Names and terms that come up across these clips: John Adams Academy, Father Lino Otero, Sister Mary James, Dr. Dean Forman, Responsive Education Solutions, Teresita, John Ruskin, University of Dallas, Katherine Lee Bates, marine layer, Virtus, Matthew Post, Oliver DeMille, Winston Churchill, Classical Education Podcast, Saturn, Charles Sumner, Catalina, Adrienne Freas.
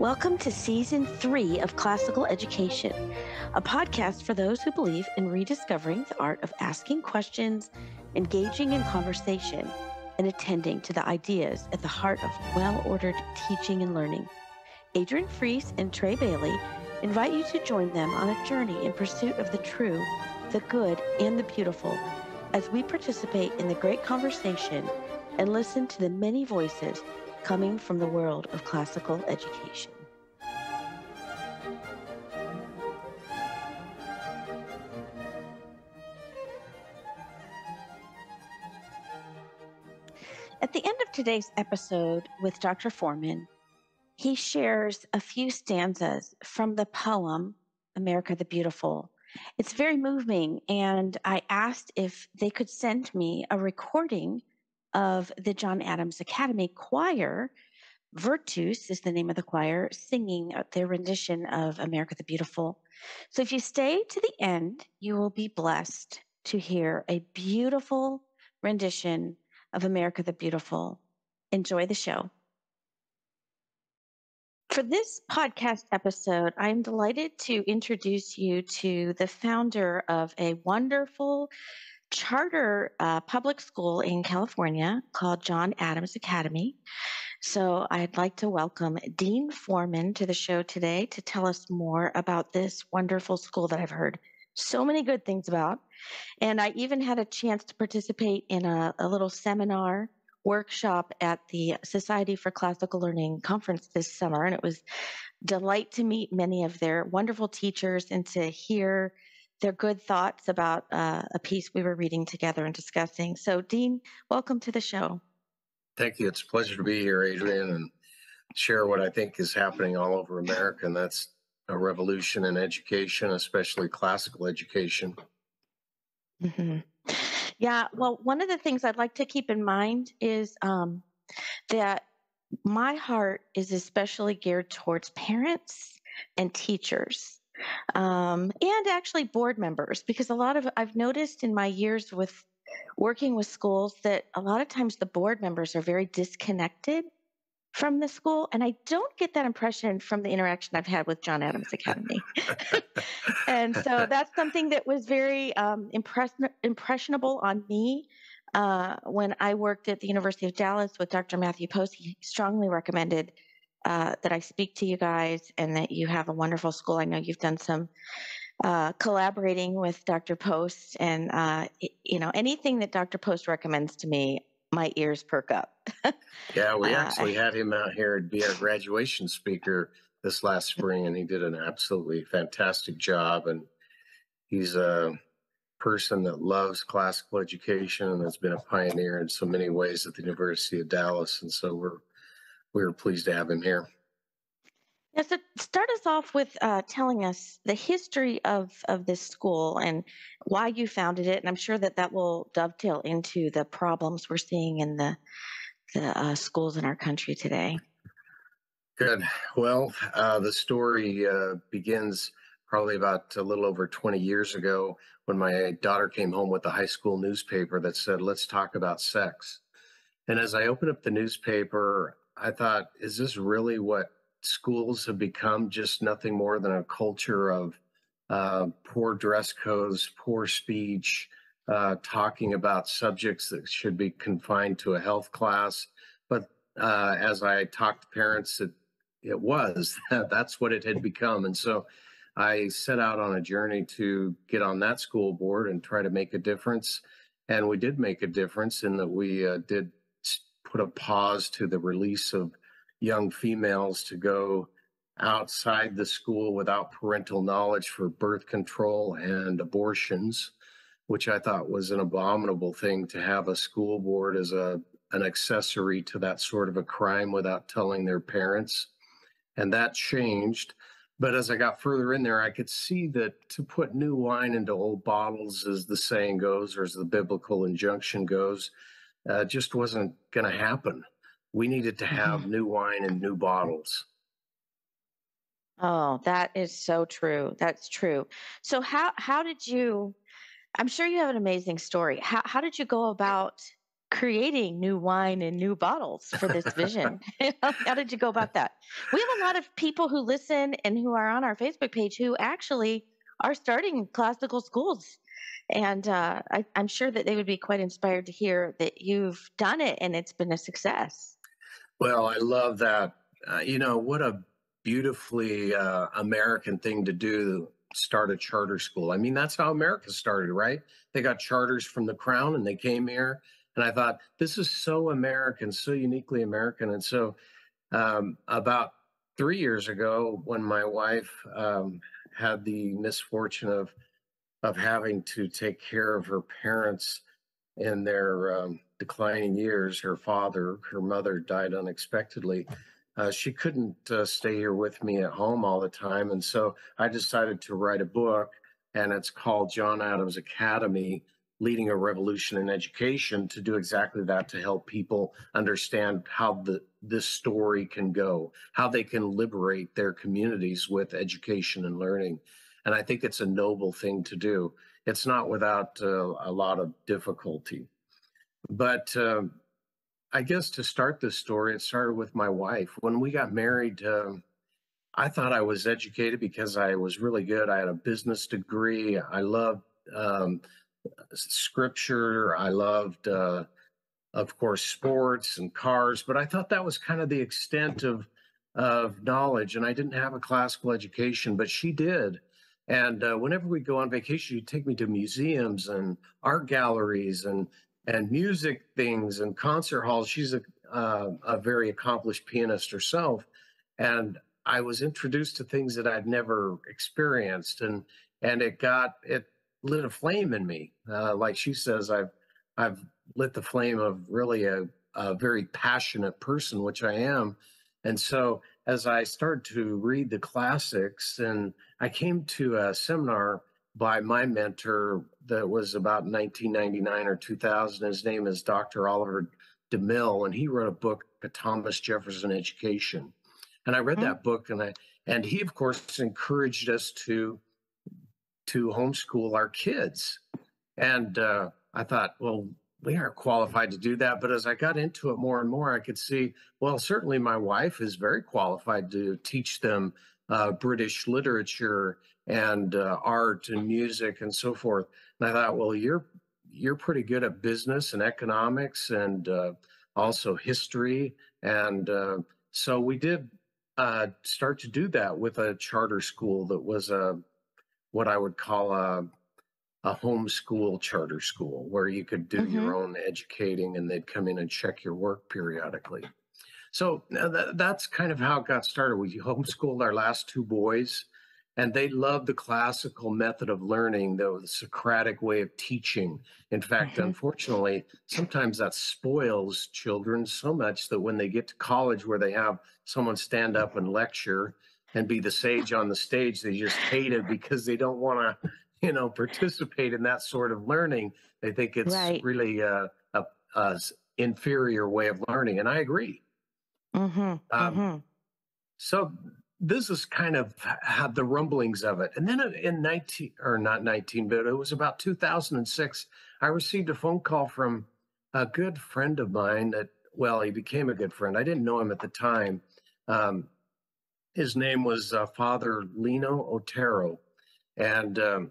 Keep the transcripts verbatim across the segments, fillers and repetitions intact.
Welcome to Season three of Classical Education, a podcast for those who believe in rediscovering the art of asking questions, engaging in conversation, and attending to the ideas at the heart of well-ordered teaching and learning. Adrienne Freas and Trey Bailey invite you to join them on a journey in pursuit of the true, the good, and the beautiful as we participate in the great conversation and listen to the many voices coming from the world of classical education. At the end of today's episode with Doctor Forman, he shares a few stanzas from the poem, America the Beautiful. It's very moving, and I asked if they could send me a recording of the John Adams Academy choir. Virtus is the name of the choir, singing their rendition of America the Beautiful. So if you stay to the end, you will be blessed to hear a beautiful rendition of America the Beautiful. Enjoy the show. For this podcast episode, I'm delighted to introduce you to the founder of a wonderful charter uh, public school in California called John Adams Academy. So I'd like to welcome Dean Forman to the show today to tell us more about this wonderful school that I've heard so many good things about. And I even had a chance to participate in a, a little seminar workshop at the Society for Classical Learning conference this summer, and it was a delight to meet many of their wonderful teachers and to hear their good thoughts about uh, a piece we were reading together and discussing. So, Dean, welcome to the show. Thank you. It's a pleasure to be here, Adrienne, and share what I think is happening all over America, and that's a revolution in education, especially classical education. Mm-hmm. Yeah, well, one of the things I'd like to keep in mind is um, that my heart is especially geared towards parents and teachers um, and actually board members, because a lot of I've noticed in my years with working with schools that a lot of times the board members are very disconnected from the school. And I don't get that impression from the interaction I've had with John Adams Academy. And so that's something that was very um, impress- impressionable on me. Uh, when I worked at the University of Dallas with Doctor Matthew Post, he strongly recommended uh, that I speak to you guys and that you have a wonderful school. I know you've done some uh, collaborating with Doctor Post, and uh, you know, anything that Doctor Post recommends to me, my ears perk up. Yeah, we actually uh, had him out here to be our graduation speaker this last spring, and he did an absolutely fantastic job. And he's a person that loves classical education and has been a pioneer in so many ways at the University of Dallas. And so we're we were pleased to have him here. Yeah, so start us off with uh, telling us the history of, of this school and why you founded it. And I'm sure that that will dovetail into the problems we're seeing in the, the uh, schools in our country today. Good. Well, uh, the story uh, begins probably about a little over twenty years ago when my daughter came home with a high school newspaper that said, "Let's talk about sex." And as I opened up the newspaper, I thought, is this really what schools have become? Just nothing more than a culture of uh, poor dress codes, poor speech, uh, talking about subjects that should be confined to a health class. But uh, as I talked to parents, it, it was. That's what it had become. And so I set out on a journey to get on that school board and try to make a difference. And we did make a difference in that we uh, did put a pause to the release of young females to go outside the school without parental knowledge for birth control and abortions, which I thought was an abominable thing to have a school board as a an accessory to that sort of a crime without telling their parents. And that changed. But as I got further in there, I could see that to put new wine into old bottles, as the saying goes, or as the biblical injunction goes, uh, just wasn't going to happen. We needed to have new wine and new bottles. Oh, that is so true. That's true. So how, how did you, I'm sure you have an amazing story. How, how did you go about creating new wine in new bottles for this vision? How did you go about that? We have a lot of people who listen and who are on our Facebook page who actually are starting classical schools. And uh, I, I'm sure that they would be quite inspired to hear that you've done it and it's been a success. Well, I love that. Uh, you know, what a beautifully uh, American thing to do, start a charter school. I mean, that's how America started, right? They got charters from the crown and they came here. And I thought, this is so American, so uniquely American. And so um, about three years ago, when my wife um, had the misfortune of of having to take care of her parents in their um, declining years, her father, her mother died unexpectedly. Uh, she couldn't uh, stay here with me at home all the time. And so I decided to write a book, and it's called John Adams Academy, Leading a Revolution in Education, to do exactly that, to help people understand how the, this story can go, how they can liberate their communities with education and learning. And I think it's a noble thing to do. It's not without uh, a lot of difficulty. But uh, I guess to start this story, it started with my wife. When we got married, uh, I thought I was educated because I was really good. I had a business degree. I loved um, scripture. I loved, uh, of course, sports and cars. But I thought that was kind of the extent of, of knowledge. And I didn't have a classical education, but she did. And uh, whenever we go on vacation, she'd take me to museums and art galleries and and music things and concert halls. She's a, uh, a very accomplished pianist herself. And I was introduced to things that I'd never experienced. And and it got, it lit a flame in me. Uh, like she says, I've, I've lit the flame of really a, a very passionate person, which I am. And so as I started to read the classics, and I came to a seminar by my mentor that was about nineteen ninety-nine or two thousand. His name is Doctor Oliver DeMille, and he wrote a book, The Thomas Jefferson Education. And I read mm-hmm. that book, and I and he, of course, encouraged us to to homeschool our kids. And uh, I thought, well, we aren't qualified to do that. But as I got into it more and more, I could see, well, certainly my wife is very qualified to teach them uh, British literature and uh, art and music and so forth. And I thought, well, you're you're pretty good at business and economics and uh, also history. And uh, so we did uh, start to do that with a charter school that was a what I would call a a homeschool charter school, where you could do mm-hmm. your own educating and they'd come in and check your work periodically. So th- that's kind of how it got started. We homeschooled our last two boys, and they loved the classical method of learning, the Socratic way of teaching. In fact, mm-hmm. unfortunately, sometimes that spoils children so much that when they get to college where they have someone stand up and lecture and be the sage on the stage, they just hate it because they don't want to you know, participate in that sort of learning. They think it's right. really a, a, a inferior way of learning. And I agree. Mm-hmm, um, mm-hmm. So this is kind of had the rumblings of it. And then in nineteen, or not nineteen, but it was about two thousand six, I received a phone call from a good friend of mine that, well, he became a good friend. I didn't know him at the time. Um, his name was uh, Father Lino Otero. And, um,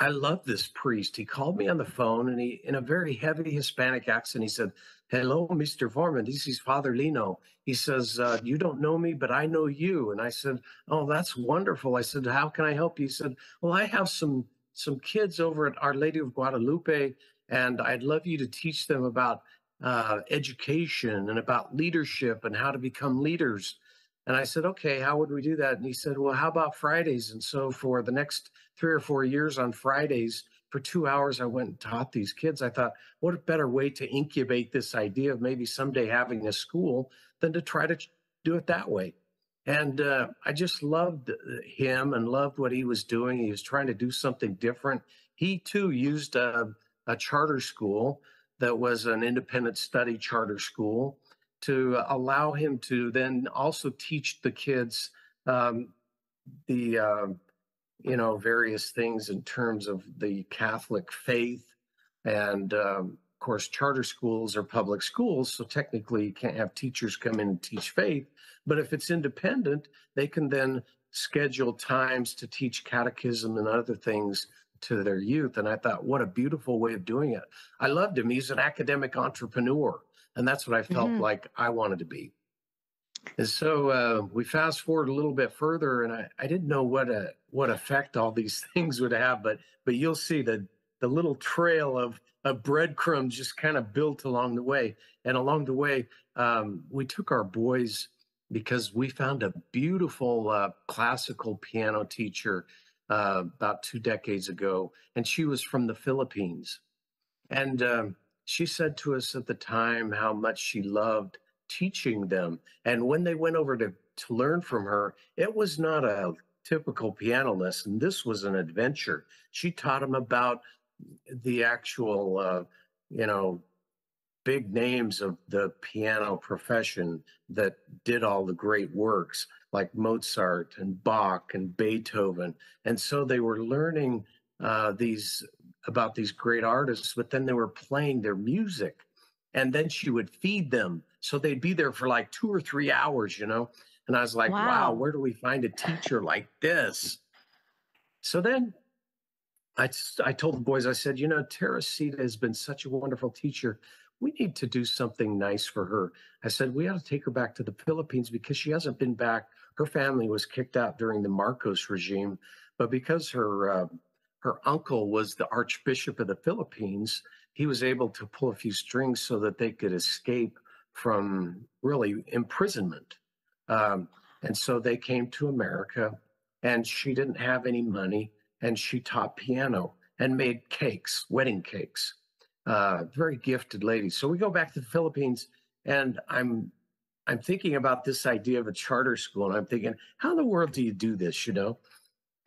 I love this priest. He called me on the phone, and he, in a very heavy Hispanic accent, he said, "Hello, Mister Forman. This is Father Lino." He says, uh, "You don't know me, but I know you." And I said, "Oh, that's wonderful." I said, "How can I help you?" He said, "Well, I have some, some kids over at Our Lady of Guadalupe, and I'd love you to teach them about, uh, education and about leadership and how to become leaders." And I said, "Okay, how would we do that?" And he said, "Well, how about Fridays?" And so for the next three or four years on Fridays, for two hours, I went and taught these kids. I thought, what a better way to incubate this idea of maybe someday having a school than to try to do it that way. And uh, I just loved him and loved what he was doing. He was trying to do something different. He, too, used a, a charter school that was an independent study charter school to allow him to then also teach the kids um, the, uh, you know, various things in terms of the Catholic faith and, um, of course, charter schools are public schools, so technically you can't have teachers come in and teach faith. But if it's independent, they can then schedule times to teach catechism and other things to their youth. And I thought, what a beautiful way of doing it. I loved him. He's an academic entrepreneur. And that's what I felt mm-hmm. like I wanted to be. And so uh, we fast forward a little bit further, and I, I didn't know what a, what effect all these things would have, but but you'll see the the little trail of, of breadcrumbs just kind of built along the way. And along the way, um, we took our boys because we found a beautiful uh, classical piano teacher uh, about two decades ago, and she was from the Philippines. And um, she said to us at the time how much she loved teaching them. And when they went over to, to learn from her, it was not a typical piano lesson. This was an adventure. She taught them about the actual, uh, you know, big names of the piano profession that did all the great works like Mozart and Bach and Beethoven. And so they were learning uh, these about these great artists, but then they were playing their music. And then she would feed them. So they'd be there for like two or three hours, you know? And I was like, wow, wow, where do we find a teacher like this? So then I, I told the boys, I said, you know, Teresita has been such a wonderful teacher. We need to do something nice for her. I said, we ought to take her back to the Philippines because she hasn't been back. Her family was kicked out during the Marcos regime, but because her, uh, her uncle was the Archbishop of the Philippines, he was able to pull a few strings so that they could escape from really imprisonment. Um, and so they came to America, and she didn't have any money, and she taught piano and made cakes, wedding cakes. Uh, very gifted lady. So we go back to the Philippines, and I'm I'm thinking about this idea of a charter school, and I'm thinking, how in the world do you do this, you know?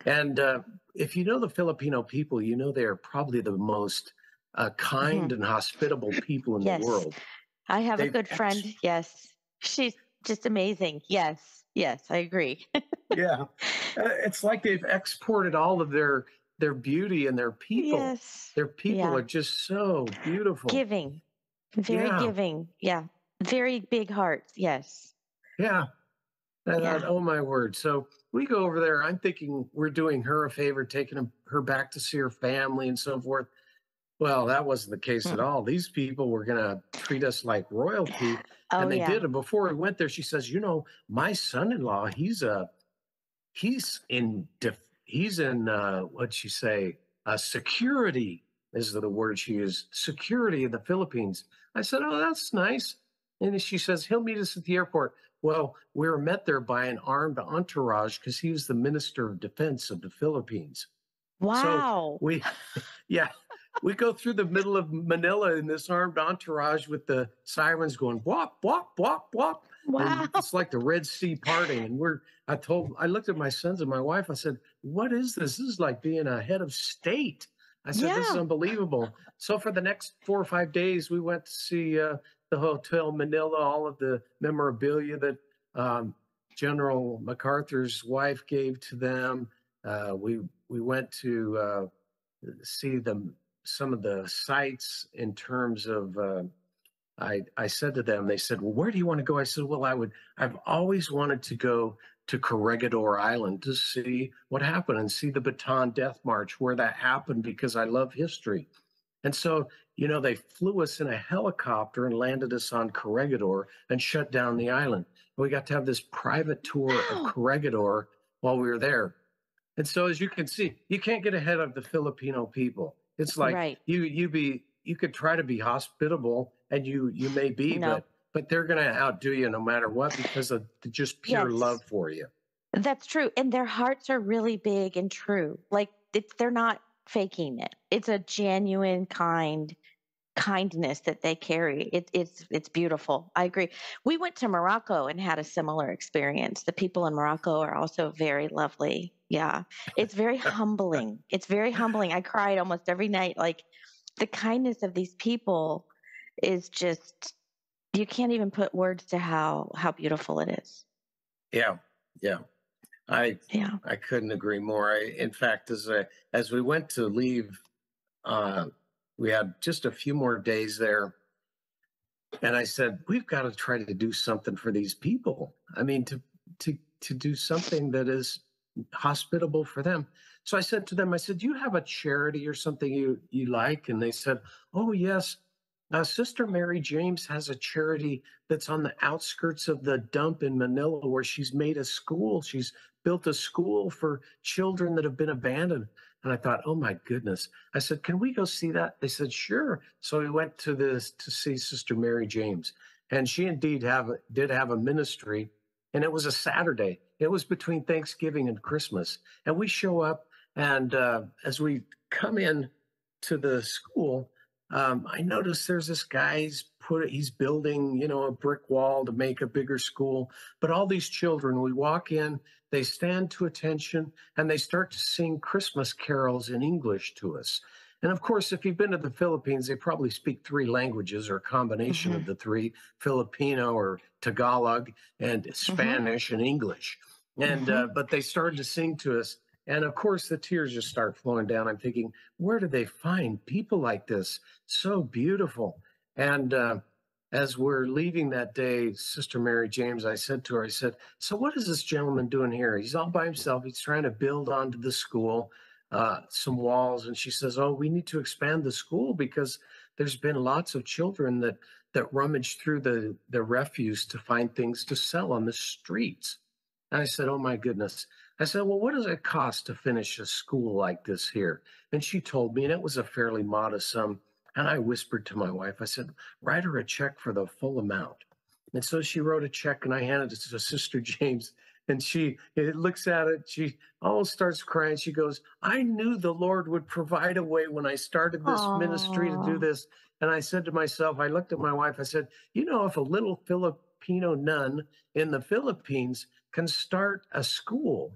And uh, if you know the Filipino people, you know they are probably the most Uh, kind mm-hmm. and hospitable people in yes. the world. I have They've a good friend. Ex- yes. She's just amazing. Yes. Yes. I agree. Yeah. It's like they've exported all of their, their beauty and their people. Yes. Their people yeah. are just so beautiful. Giving. Very yeah. giving. Yeah. Very big hearts. Yes. Yeah. I yeah. thought, oh my word. So we go over there. I'm thinking we're doing her a favor, taking her back to see her family and so forth. Well, that wasn't the case at all. These people were going to treat us like royalty, oh, and they yeah. did. And before we went there, she says, "You know, my son-in-law, he's a, he's in, he's in, uh, what'd she say? Uh, security is the word she used. Security in the Philippines." I said, "Oh, that's nice." And she says, "He'll meet us at the airport." Well, we were met there by an armed entourage because he was the Minister of Defense of the Philippines. Wow. So we, yeah. We go through the middle of Manila in this armed entourage with the sirens going, whop, whop, whop, whop. Wow. And it's like the Red Sea parting. And we're, I told, I looked at my sons and my wife. I said, what is this? This is like being a head of state. I said, yeah. this is unbelievable. So for the next four or five days, we went to see uh, the Hotel Manila, all of the memorabilia that um, General MacArthur's wife gave to them. Uh, we, we went to uh, see them. Some of the sites in terms of, uh, I, I said to them, they said, well, where do you want to go? I said, well, I would, I've always wanted to go to Corregidor Island to see what happened and see the Bataan Death March, where that happened, because I love history. And so, you know, they flew us in a helicopter and landed us on Corregidor and shut down the island. We got to have this private tour oh. of Corregidor while we were there. And so, as you can see, you can't get ahead of the Filipino people. It's like right. you you be you could try to be hospitable, and you you may be, no. but but they're going to outdo you no matter what because of the just pure yes. love for you. That's true, and their hearts are really big and true. Like it, they're not faking it. It's a genuine kind kindness that they carry. It, it's it's beautiful. I agree. We went to Morocco and had a similar experience. The people in Morocco are also very lovely. Yeah. It's very humbling. It's very humbling. I cried almost every night. Like the kindness of these people is just, you can't even put words to how, how beautiful it is. Yeah. Yeah. I, yeah. I couldn't agree more. I, in fact, as I, as we went to leave, uh, We had just a few more days there. And I said, we've got to try to do something for these people. I mean, to to to do something that is hospitable for them. So I said to them, I said, do you have a charity or something you, you like? And they said, oh, yes. Uh, Sister Mary James has a charity that's on the outskirts of the dump in Manila where she's made a school. She's built a school for children that have been abandoned. And I thought, oh, my goodness. I said, can we go see that? They said, sure. So we went to this to see Sister Mary James. And she indeed have did have a ministry. And it was a Saturday. It was between Thanksgiving and Christmas. And we show up. And uh, as we come in to the school, Um, I noticed there's this guy, he's, put, he's building, you know, a brick wall to make a bigger school. But all these children, we walk in, they stand to attention, and they start to sing Christmas carols in English to us. And, of course, if you've been to the Philippines, they probably speak three languages or a combination mm-hmm. of the three, Filipino or Tagalog and Spanish mm-hmm. and English. And mm-hmm. uh, but they started to sing to us. And, of course, the tears just start flowing down. I'm thinking, where do they find people like this? So beautiful. And uh, as we're leaving that day, Sister Mary James, I said to her, I said, so what is this gentleman doing here? He's all by himself. He's trying to build onto the school uh, some walls. And she says, oh, we need to expand the school because there's been lots of children that, that rummage through the, the refuse to find things to sell on the streets. And I said, oh, my goodness. I said, well, what does it cost to finish a school like this here? And she told me, and it was a fairly modest sum. And I whispered to my wife, I said, write her a check for the full amount. And so she wrote a check, and I handed it to Sister James. And she it looks at it. She almost starts crying. She goes, I knew the Lord would provide a way when I started this Aww. Ministry to do this. And I said to myself, I looked at my wife. I said, you know, if a little Filipino nun in the Philippines can start a school,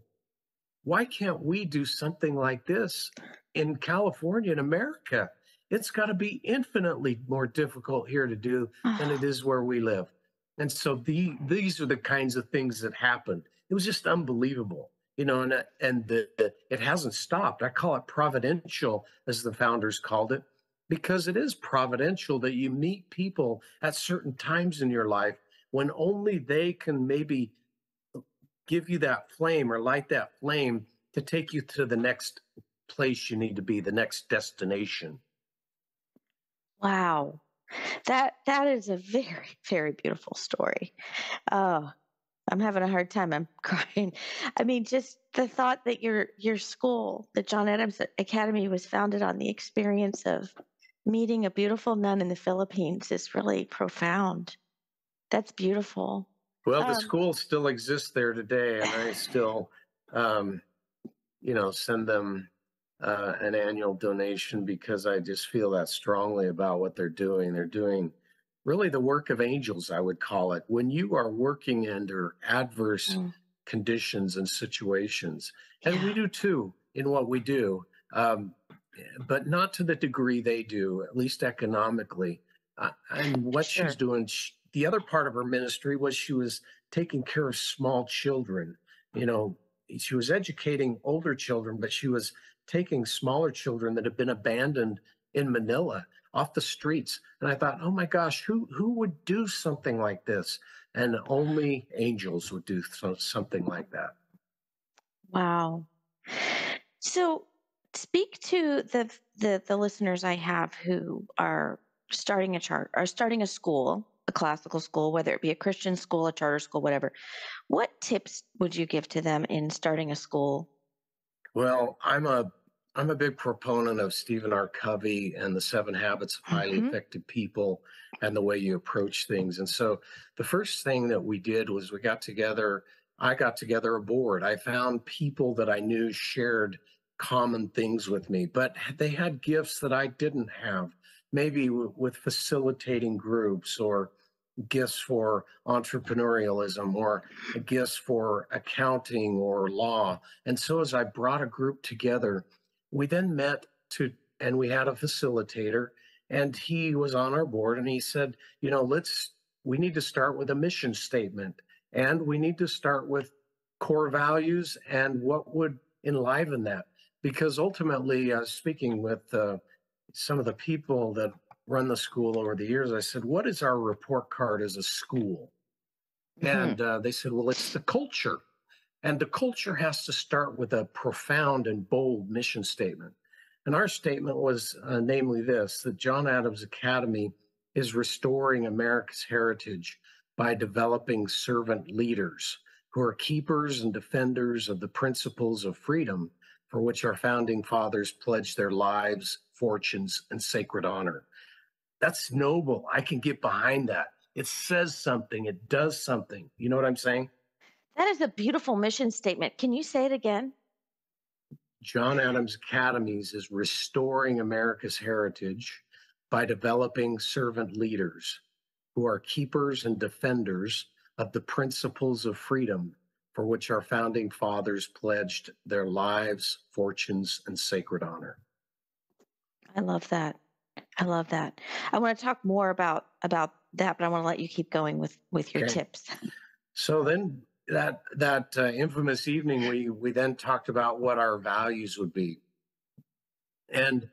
why can't we do something like this in California, in America? It's got to be infinitely more difficult here to do than it is where we live. And so the, these are the kinds of things that happened. It was just unbelievable, you know, and, and the, the, it hasn't stopped. I call it providential, as the founders called it, because it is providential that you meet people at certain times in your life when only they can maybe give you that flame or light that flame to take you to the next place you need to be, the next destination. Wow. That, that is a very, very beautiful story. Oh, I'm having a hard time. I'm crying. I mean, just the thought that your, your school, the John Adams Academy, was founded on the experience of meeting a beautiful nun in the Philippines is really profound. That's beautiful. Well, the um, school still exists there today, and I still, um, you know, send them uh, an annual donation because I just feel that strongly about what they're doing. They're doing really the work of angels, I would call it. When you are working under adverse mm. conditions and situations, and yeah. we do too in what we do, um, but not to the degree they do, at least economically. Uh, and what sure. she's doing... She, The other part of her ministry was she was taking care of small children. You know, she was educating older children, but she was taking smaller children that had been abandoned in Manila off the streets. And I thought, oh, my gosh, who who would do something like this? And only angels would do so, something like that. Wow. So speak to the the, the listeners I have who are starting a chart or starting a school, a classical school, whether it be a Christian school, a charter school, whatever. What tips would you give to them in starting a school? Well, I'm a I'm a big proponent of Stephen R. Covey and the seven habits of highly mm-hmm. effective people and the way you approach things. And so the first thing that we did was we got together, I got together a board. I found people that I knew shared common things with me, but they had gifts that I didn't have. Maybe with facilitating groups or gifts for entrepreneurialism or gifts for accounting or law. And so as I brought a group together, we then met to, and we had a facilitator, and he was on our board, and he said, you know, let's, we need to start with a mission statement, and we need to start with core values and what would enliven that. Because ultimately, uh, speaking with, uh, some of the people that run the school over the years, I said, what is our report card as a school? Mm-hmm. And uh, they said, well, it's the culture. And the culture has to start with a profound and bold mission statement. And our statement was uh, namely this, that John Adams Academy is restoring America's heritage by developing servant leaders who are keepers and defenders of the principles of freedom for which our founding fathers pledged their lives, fortunes, and sacred honor. That's noble. I can get behind that. It says something. It does something. You know what I'm saying? That is a beautiful mission statement. Can you say it again? John Adams Academies is restoring America's heritage by developing servant leaders who are keepers and defenders of the principles of freedom for which our founding fathers pledged their lives, fortunes, and sacred honor. I love that. I love that. I want to talk more about, about that, but I want to let you keep going with, with your okay. tips. So then... That that uh, infamous evening, we we then talked about what our values would be, and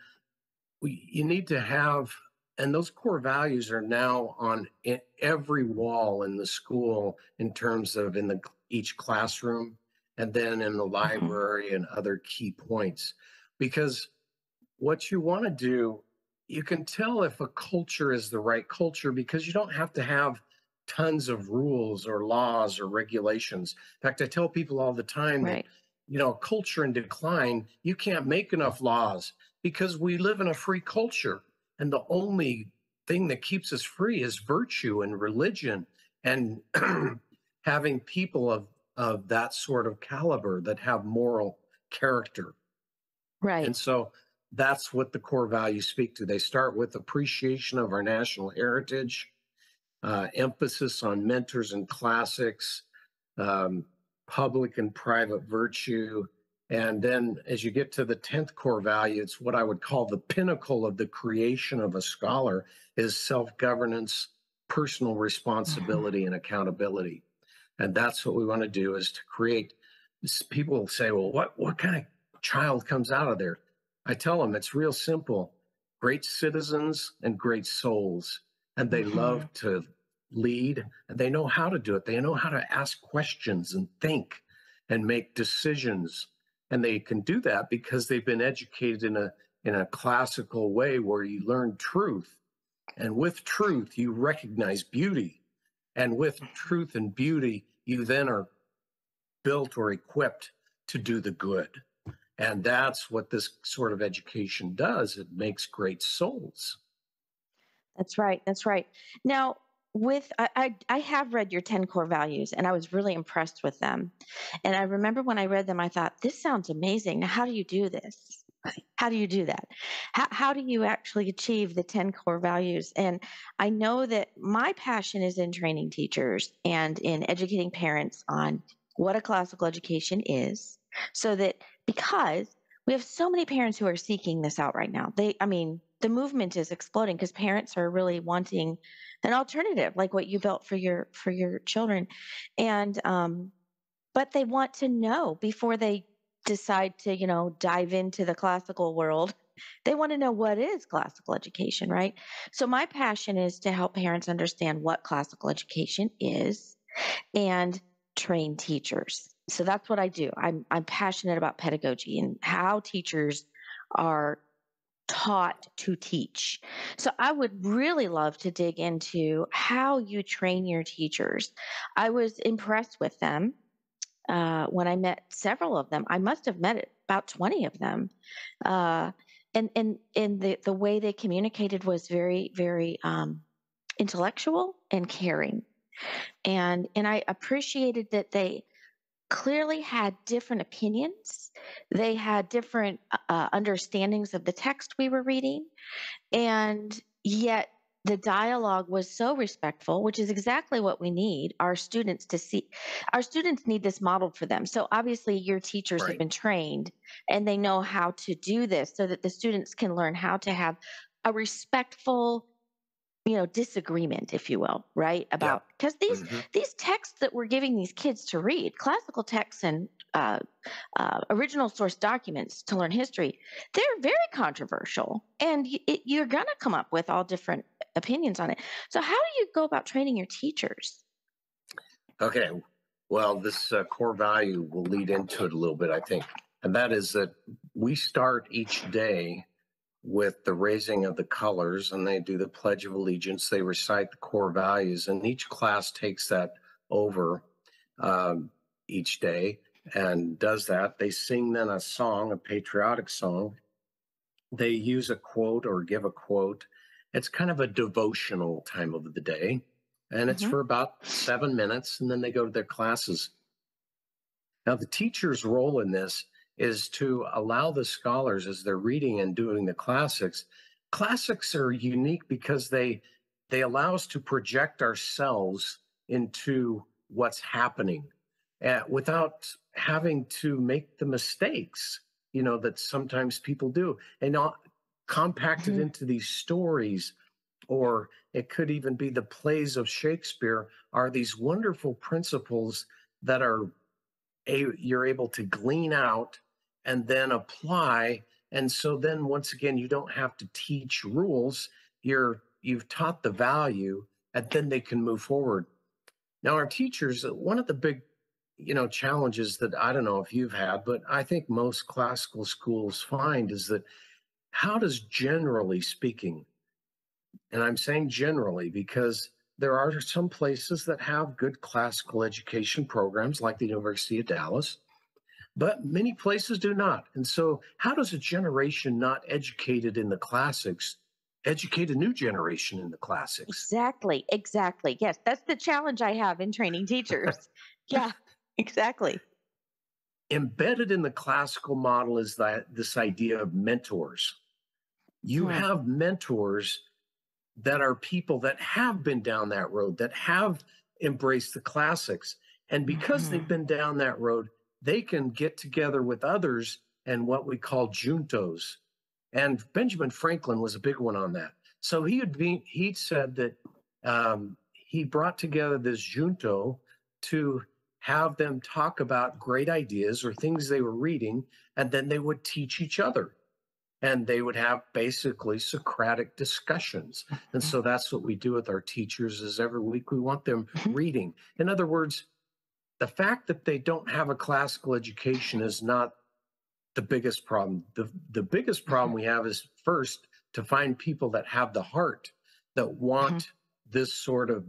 we you need to have, and those core values are now on every wall in the school in terms of in the each classroom, and then in the library and other key points, because what you want to do, you can tell if a culture is the right culture because you don't have to have tons of rules or laws or regulations. In fact, I tell people all the time right. that, you know, culture in decline, you can't make enough laws because we live in a free culture. And the only thing that keeps us free is virtue and religion and having people of, of that sort of caliber that have moral character. Right. And so that's what the core values speak to. They start with appreciation of our national heritage, Uh, emphasis on mentors and classics, um, public and private virtue. And then as you get to the tenth core value, it's what I would call the pinnacle of the creation of a scholar is self-governance, personal responsibility, and accountability. And that's what we want to do is to create. People say, well, what, what kind of child comes out of there? I tell them it's real simple. Great citizens and great souls. And they love to lead, and they know how to do it. They know how to ask questions and think and make decisions. And they can do that because they've been educated in a, in a classical way where you learn truth. And with truth, you recognize beauty. And with truth and beauty, you then are built or equipped to do the good. And that's what this sort of education does. It makes great souls. That's right. That's right. Now, with I, I, I have read your ten core values, and I was really impressed with them. And I remember when I read them, I thought, this sounds amazing. Now, how do you do this? How do you do that? How, how do you actually achieve the ten core values? And I know that my passion is in training teachers and in educating parents on what a classical education is, so that because we have so many parents who are seeking this out right now. They, I mean, the movement is exploding because parents are really wanting an alternative, like what you built for your, for your children. And, um, but they want to know before they decide to, you know, dive into the classical world. They want to know what is classical education, right? So my passion is to help parents understand what classical education is and train teachers. So that's what I do. I'm, I'm passionate about pedagogy and how teachers are taught to teach. So I would really love to dig into how you train your teachers. I was impressed with them uh, when I met several of them. I must have met about twenty of them. Uh, and and, and the, the way they communicated was very, very um, intellectual and caring. And, and I appreciated that they clearly had different opinions. They had different uh, understandings of the text we were reading. And yet the dialogue was so respectful, which is exactly what we need our students to see. Our students need this modeled for them. So obviously your teachers right. have been trained and they know how to do this so that the students can learn how to have a respectful you know, disagreement, if you will, right? About, because yeah. these mm-hmm. these texts that we're giving these kids to read, classical texts and uh, uh, original source documents to learn history, they're very controversial, and it, you're going to come up with all different opinions on it. So how do you go about training your teachers? Okay, well, this uh, core value will lead into it a little bit, I think, and that is that we start each day with the raising of the colors, and they do the Pledge of Allegiance. They recite the core values, and each class takes that over um, each day and does that. They sing then a song, a patriotic song. They use a quote or give a quote. It's kind of a devotional time of the day, and it's mm-hmm. for about seven minutes, and then they go to their classes. Now, the teacher's role in this is to allow the scholars, as they're reading and doing the classics. Classics are unique because they they allow us to project ourselves into what's happening uh, without having to make the mistakes, you know, that sometimes people do, and not compacted mm-hmm. into these stories. Or it could even be the plays of Shakespeare are these wonderful principles that are a, you're able to glean out and then apply. And so then once again, you don't have to teach rules. You're, you've taught the value, and then they can move forward. Now, our teachers, one of the big, you know, challenges that I don't know if you've had, but I think most classical schools find is that how does, generally speaking, and I'm saying generally because there are some places that have good classical education programs like the University of Dallas, but many places do not. And so how does a generation not educated in the classics educate a new generation in the classics? Exactly. Exactly. Yes. That's the challenge I have in training teachers. Yeah, exactly. Embedded in the classical model is that this idea of mentors. You hmm. have mentors that are people that have been down that road, that have embraced the classics. And because mm-hmm. they've been down that road, they can get together with others and what we call juntos. And Benjamin Franklin was a big one on that. So he would be, he said that um, he brought together this junto to have them talk about great ideas or things they were reading, and then they would teach each other. And they would have basically Socratic discussions. And so that's what we do with our teachers is every week we want them reading. In other words, the fact that they don't have a classical education is not the biggest problem. The, the biggest problem we have is first to find people that have the heart, that want mm-hmm. this sort of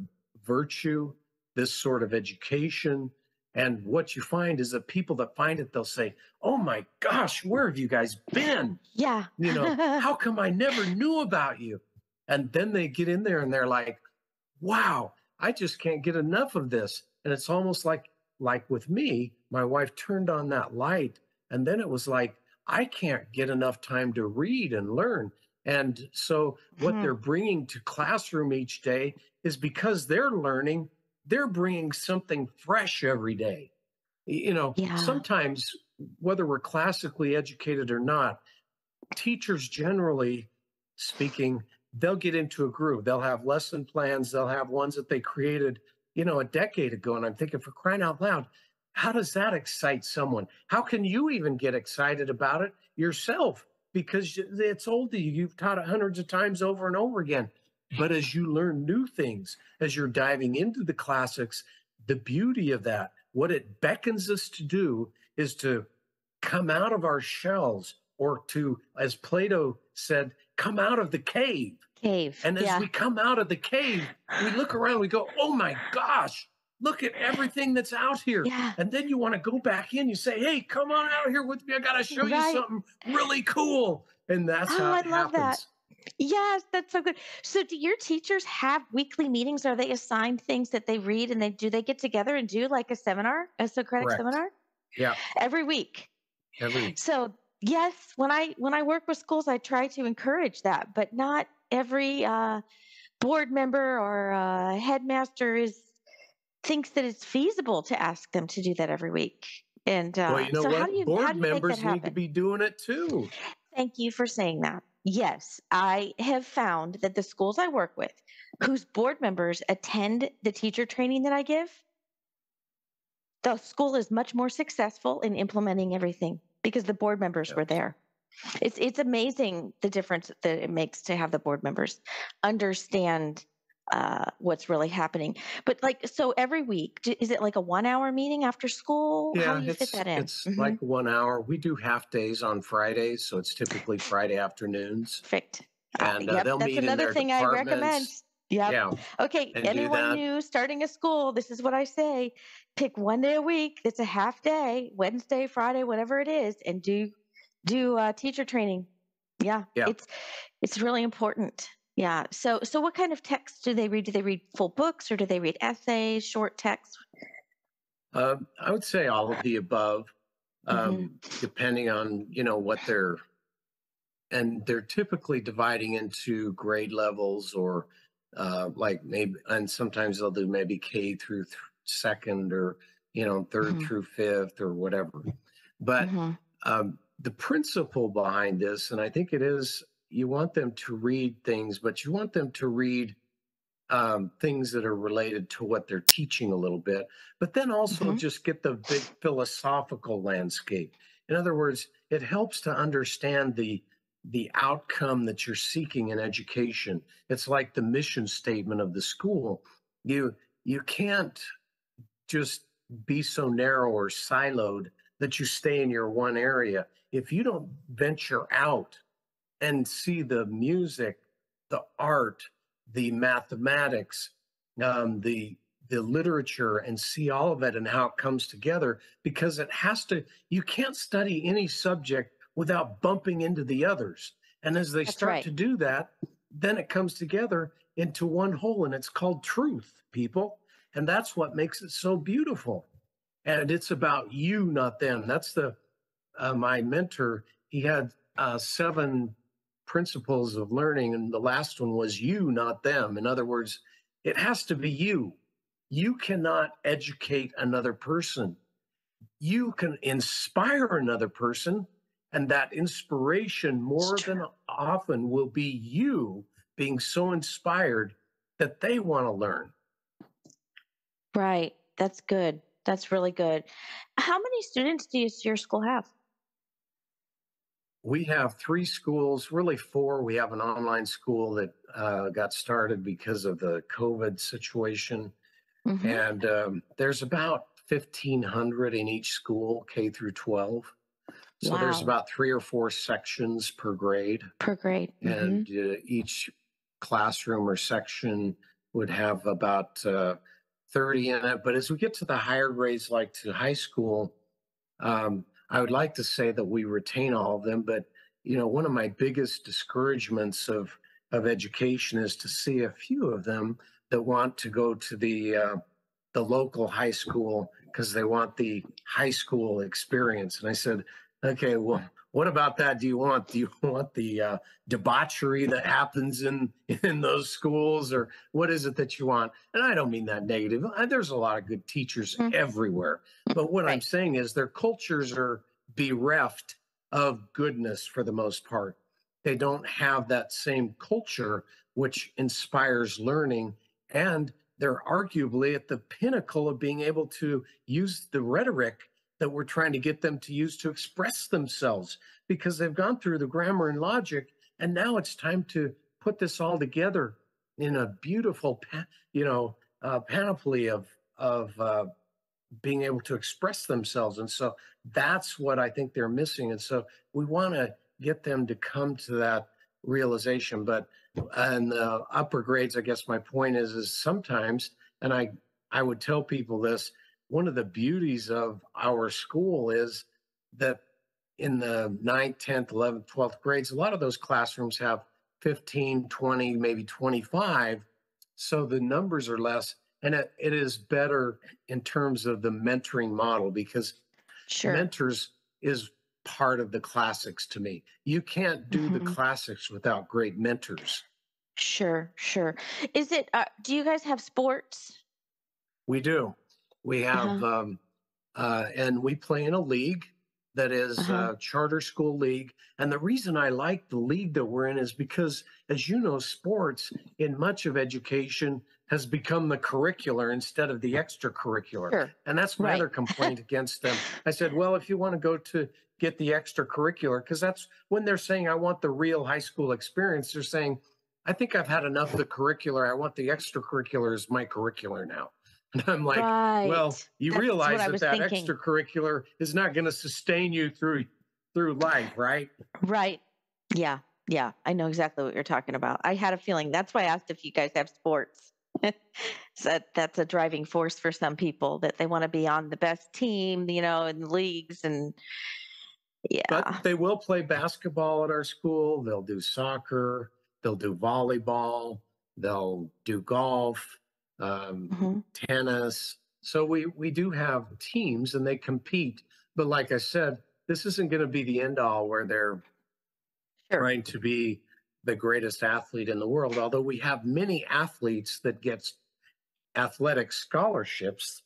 virtue, this sort of education. And what you find is that people that find it, they'll say, oh my gosh, where have you guys been? Yeah. You know, how come I never knew about you? And then they get in there and they're like, wow, I just can't get enough of this. And it's almost like, like with me, my wife turned on that light. And then it was like, I can't get enough time to read and learn. And so what mm-hmm. they're bringing to classroom each day is because they're learning, they're bringing something fresh every day. You know, yeah. sometimes whether we're classically educated or not, teachers generally speaking, they'll get into a groove. They'll have lesson plans. They'll have ones that they created, you know, a decade ago. And I'm thinking, for crying out loud, how does that excite someone? How can you even get excited about it yourself? Because it's old to you. You've taught it hundreds of times over and over again. But as you learn new things, as you're diving into the classics, the beauty of that, what it beckons us to do is to come out of our shells, or to, as Plato said, come out of the cave. Cave. And as yeah. we come out of the cave, we look around, we go, oh my gosh, look at everything that's out here. Yeah. And then you want to go back in, you say, hey, come on out here with me. I got to show right. you something really cool. And that's oh, how it I love happens. That. Yes, that's so good. So do your teachers have weekly meetings? Are they assigned things that they read, and they do they get together and do like a seminar, a Socratic Correct. Seminar? Yeah. Every week. Every week. So yes, when I when I work with schools, I try to encourage that, but not every uh, board member or uh, headmaster is thinks that it's feasible to ask them to do that every week. And uh, well, you know so what? How do you board how do you members make that happen? Need to be doing it too. Thank you for saying that. Yes, I have found that the schools I work with, whose board members attend the teacher training that I give, the school is much more successful in implementing everything because the board members yep. were there. It's it's amazing the difference that it makes to have the board members understand uh, what's really happening. But like, so every week, do, is it like a one-hour meeting after school? Yeah, how do you fit that in? It's mm-hmm. like one hour. We do half days on Fridays, so it's typically Friday afternoons. Perfect. And uh, yep. they'll That's meet in their That's another thing I recommend. Yep. Yeah. Okay, and anyone new starting a school, this is what I say. Pick one day a week that's a half day, Wednesday, Friday, whatever it is, and do do uh, teacher training. Yeah, yeah, it's it's really important. Yeah. So so what kind of texts do they read? Do they read full books or do they read essays, short texts? Uh, I would say all of the above, um, mm-hmm. depending on, you know, what they're, and they're typically dividing into grade levels or uh, like maybe, and sometimes they'll do maybe K through th- second or, you know, third mm-hmm. through fifth or whatever. But mm-hmm. um, the principle behind this, and I think it is, you want them to read things, but you want them to read um, things that are related to what they're teaching a little bit, but then also mm-hmm. just get the big philosophical landscape. In other words, it helps to understand the the outcome that you're seeking in education. It's like the mission statement of the school. You you can't just be so narrow or siloed that you stay in your one area. If you don't venture out and see the music, the art, the mathematics, um, the the literature, and see all of it and how it comes together, because it has to, you can't study any subject without bumping into the others. And as they That's start right. to do that, then it comes together into one whole, and it's called truth, people. And that's what makes it so beautiful. And it's about you, not them. That's the uh, my mentor. He had uh, seven principles of learning, and the last one was you, not them. In other words, it has to be you. You cannot educate another person. You can inspire another person, and that inspiration more than often will be you being so inspired that they want to learn. Right. That's good. That's really good. How many students do your school have? We have three schools, really four. We have an online school that uh, got started because of the COVID situation. Mm-hmm. And um, there's about fifteen hundred in each school, K through twelve. So wow. there's about three or four sections per grade. Per grade. And mm-hmm. uh, each classroom or section would have about uh, thirty in it. But as we get to the higher grades, like to high school, um, I would like to say that we retain all of them, but, you know, one of my biggest discouragements of, of education is to see a few of them that want to go to the, uh, the local high school because they want the high school experience. And I said, okay, well, what about that do you want? Do you want the uh, debauchery that happens in, in those schools, or what is it that you want? And I don't mean that negative. I, there's a lot of good teachers mm-hmm. everywhere. But what right. I'm saying is their cultures are bereft of goodness for the most part. They don't have that same culture which inspires learning, and they're arguably at the pinnacle of being able to use the rhetoric that we're trying to get them to use to express themselves, because they've gone through the grammar and logic, and now it's time to put this all together in a beautiful, you know, uh, panoply of of uh, being able to express themselves. And so that's what I think they're missing. And so we want to get them to come to that realization. But in the upper grades, I guess my point is, is sometimes, and I I would tell people this. One of the beauties of our school is that in the ninth, tenth, eleventh, twelfth grades, a lot of those classrooms have fifteen, twenty, maybe twenty-five. So the numbers are less, and it, it is better in terms of the mentoring model, because sure. mentors is part of the classics to me. You can't do mm-hmm. the classics without great mentors. Sure, sure. Is it, uh, do you guys have sports? We do. We have, uh-huh. um, uh, and we play in a league, that is uh-huh. uh, Charter School League. And the reason I like the league that we're in is because, as you know, sports in much of education has become the curricular instead of the extracurricular. Sure. And that's my right. other complaint against them. I said, well, if you want to go to get the extracurricular, because that's when they're saying, I want the real high school experience, they're saying, I think I've had enough of the curricular. I want the extracurricular as my curricular now. And I'm like, right. well, you That's realize that that thinking. extracurricular is not going to sustain you through through life, right? Right. Yeah. Yeah. I know exactly what you're talking about. I had a feeling. That's why I asked if you guys have sports. So that's a driving force for some people, that they want to be on the best team, you know, in the leagues. And yeah. But they will play basketball at our school. They'll do soccer. They'll do volleyball. They'll do golf, um, mm-hmm. tennis. So we, we do have teams and they compete. But like I said, this isn't going to be the end all where they're sure. trying to be the greatest athlete in the world. Although we have many athletes that get athletic scholarships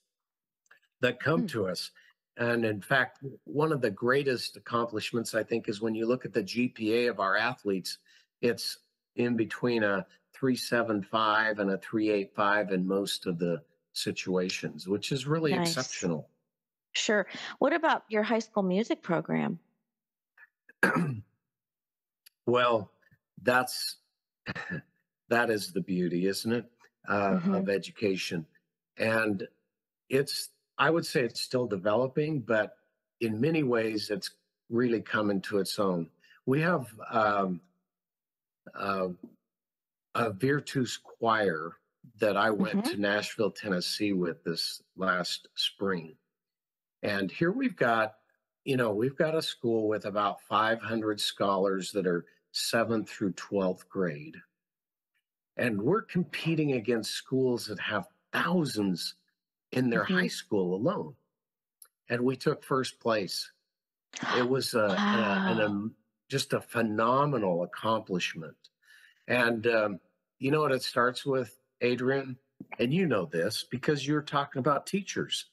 that come mm-hmm. to us. And in fact, one of the greatest accomplishments, I think, is when you look at the G P A of our athletes, it's in between a three seven five and a three eight five in most of the situations, which is really nice. Exceptional. Sure. What about your high school music program? Well, that's, that is the beauty, isn't it, uh, mm-hmm. of education. And it's, I would say it's still developing, but in many ways it's really come into its own. We have, um, Uh, a Virtus choir that I went mm-hmm. to Nashville, Tennessee with this last spring. And here we've got, you know, we've got a school with about five hundred scholars that are seventh through twelfth grade. And we're competing against schools that have thousands in their mm-hmm. high school alone. And we took first place. It was a, wow. a, an um, just a phenomenal accomplishment. And um, you know what it starts with, Adrienne? And you know this because you're talking about teachers.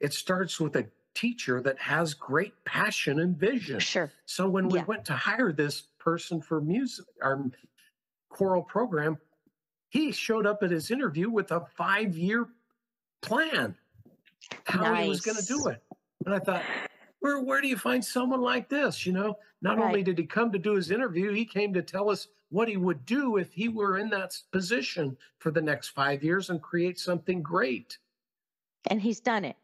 It starts with a teacher that has great passion and vision. Sure. So when we yeah. went to hire this person for music, our choral program, he showed up at his interview with a five-year plan, how nice. he was going to do it. And I thought, Where, where do you find someone like this? You know, not right. only did he come to do his interview, he came to tell us what he would do if he were in that position for the next five years and create something great. And he's done it.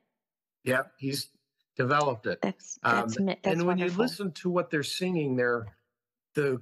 Yeah, he's developed it. That's, that's, um, that's and when wonderful. you listen to what they're singing there, the,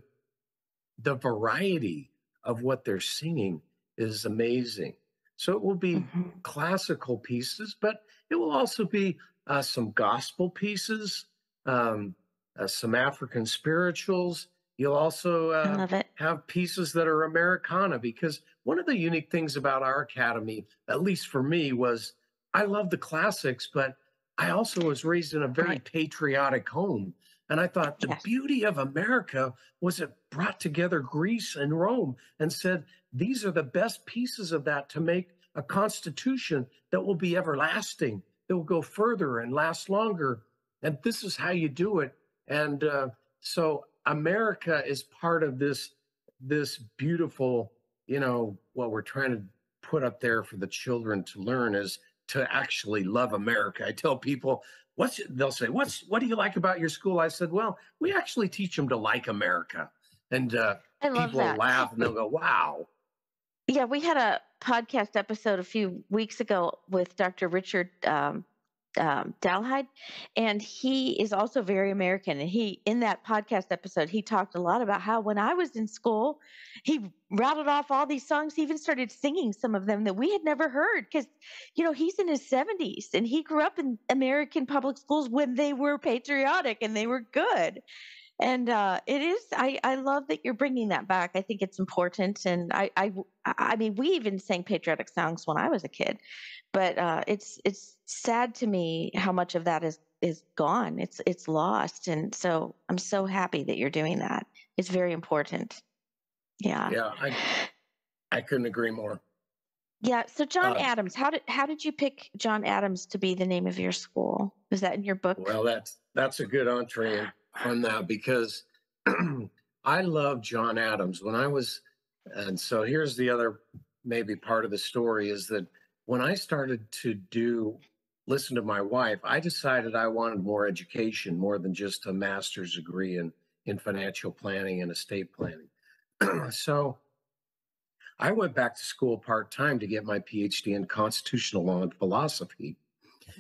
the variety of what they're singing is amazing. So it will be mm-hmm. classical pieces, but it will also be Uh, some gospel pieces, um, uh, some African spirituals. You'll also uh, have pieces that are Americana, because one of the unique things about our academy, at least for me, was I love the classics, but I also was raised in a very right. patriotic home. And I thought the yes. beauty of America was it brought together Greece and Rome and said, these are the best pieces of that to make a constitution that will be everlasting. It will go further and last longer. And this is how you do it. And uh, so America is part of this, this beautiful, you know, what we're trying to put up there for the children to learn is to actually love America. I tell people, what's, they'll say, what's, what do you like about your school? I said, well, we actually teach them to like America. And uh, people that. laugh and they'll go, wow. Yeah, we had a podcast episode a few weeks ago with Doctor Richard um, um, Dalhide, and he is also very American. And he, in that podcast episode, he talked a lot about how when I was in school, he rattled off all these songs. He even started singing some of them that we had never heard because, you know, he's in his seventies and he grew up in American public schools when they were patriotic and they were good. And uh, it is, I, I love that you're bringing that back. I think it's important. And I, I, I mean, we even sang patriotic songs when I was a kid, but uh, it's, it's sad to me how much of that is, is gone. It's, it's lost. And so I'm so happy that you're doing that. It's very important. Yeah. Yeah. I, I couldn't agree more. Yeah. So John uh, Adams, how did how did you pick John Adams to be the name of your school? Was that in your book? Well, that's that's a good entree on that, because I love John Adams. When I was, and so here's the other maybe part of the story is that when I started to do listen to my wife, I decided I wanted more education, more than just a master's degree in in financial planning and estate planning. So I went back to school part-time to get my P H D in constitutional law and philosophy.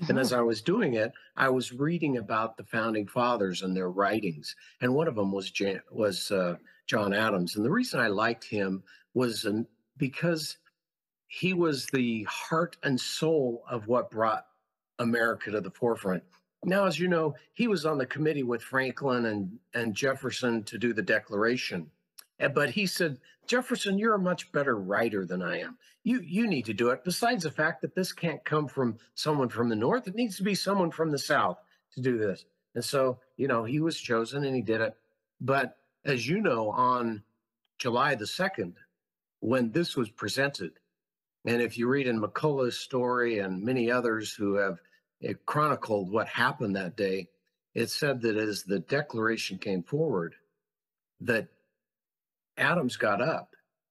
And as I was doing it, I was reading about the founding fathers and their writings. And one of them was Jan- was uh, John Adams. And the reason I liked him was an, because he was the heart and soul of what brought America to the forefront. Now, as you know, he was on the committee with Franklin and, and Jefferson to do the Declaration. But he said, Jefferson, you're a much better writer than I am. You you need to do it. Besides the fact that this can't come from someone from the North, it needs to be someone from the South to do this. And so, you know, he was chosen and he did it. But as you know, on July the second, when this was presented, and if you read in McCullough's story and many others who have chronicled what happened that day, it said that as the Declaration came forward, that Adams got up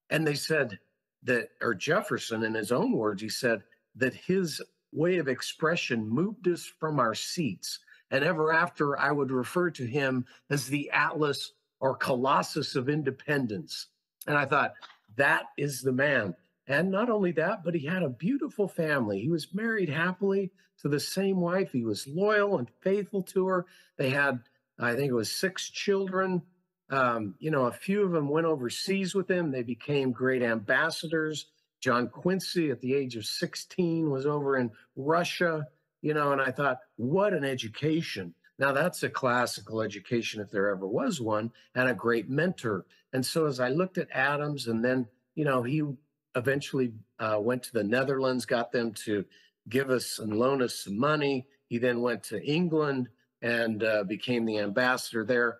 and they said that, or Jefferson in his own words, he said that his way of expression moved us from our seats. And ever after I would refer to him as the Atlas or Colossus of Independence. And I thought, that is the man. And not only that, but he had a beautiful family. He was married happily to the same wife. He was loyal and faithful to her. They had, I think it was six children. Um, you know, a few of them went overseas with him. They became great ambassadors. John Quincy, at the age of sixteen, was over in Russia, you know, and I thought, what an education. Now, that's a classical education, if there ever was one, and a great mentor. And so as I looked at Adams, and then, you know, he eventually uh, went to the Netherlands, got them to give us and loan us some money. He then went to England and uh, became the ambassador there